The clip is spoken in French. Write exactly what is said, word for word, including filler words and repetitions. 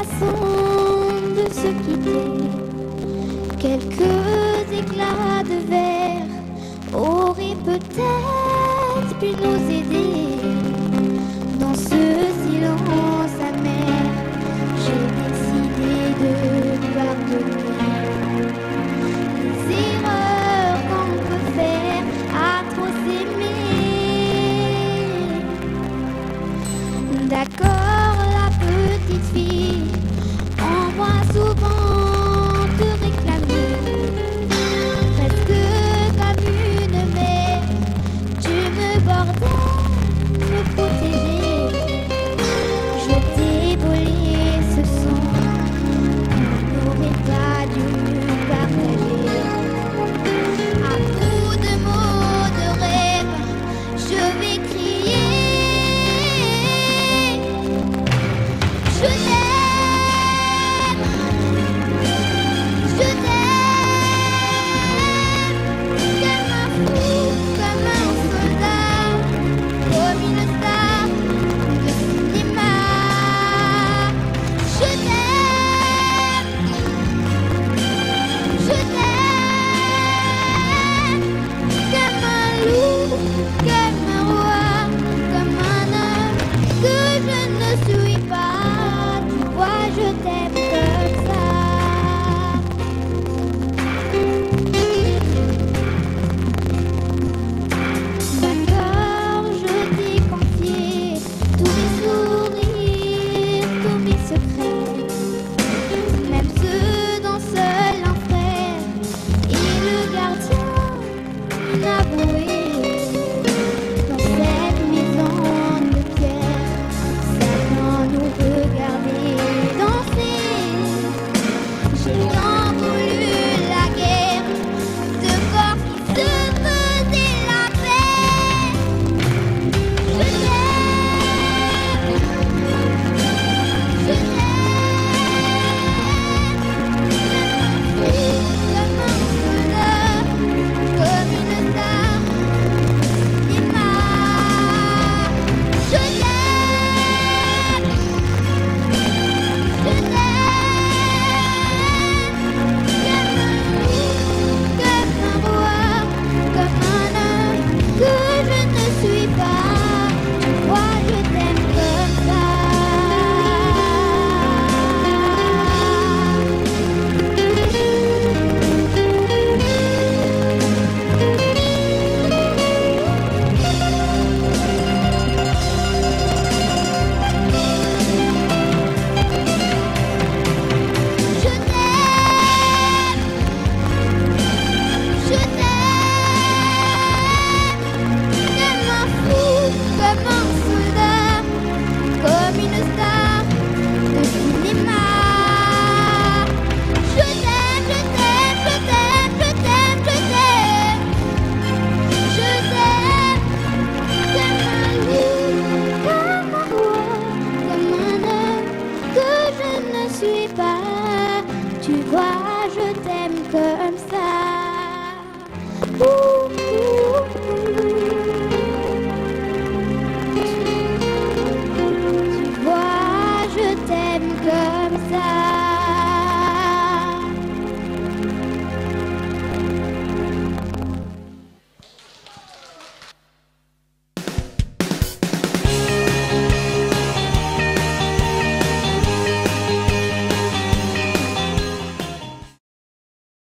façon de se quitter. Quelques éclats de verre auraient peut-être pu nous aider. Dans ce silence amer, j'ai décidé de pardonner. Les erreurs qu'on peut faire à trop s'aimer. D'accord. Tu vois, je t'aime comme ça. Ouh.